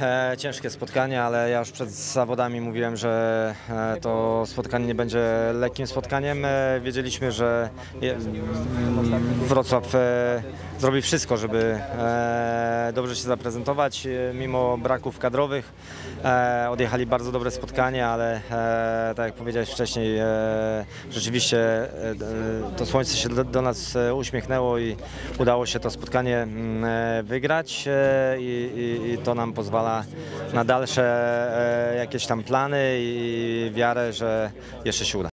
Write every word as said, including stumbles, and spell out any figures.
E, ciężkie spotkanie, ale ja już przed zawodami mówiłem, że e, to spotkanie nie będzie lekkim spotkaniem. E, wiedzieliśmy, że je, Wrocław e, zrobi wszystko, żeby e, dobrze się zaprezentować, e, mimo braków kadrowych. E, odjechali bardzo dobre spotkanie, ale e, tak jak powiedziałeś wcześniej, e, rzeczywiście e, to słońce się do, do nas uśmiechnęło i udało się to spotkanie e, wygrać e, i, i to nam pozwala na dalsze jakieś tam plany i wiarę, że jeszcze się uda.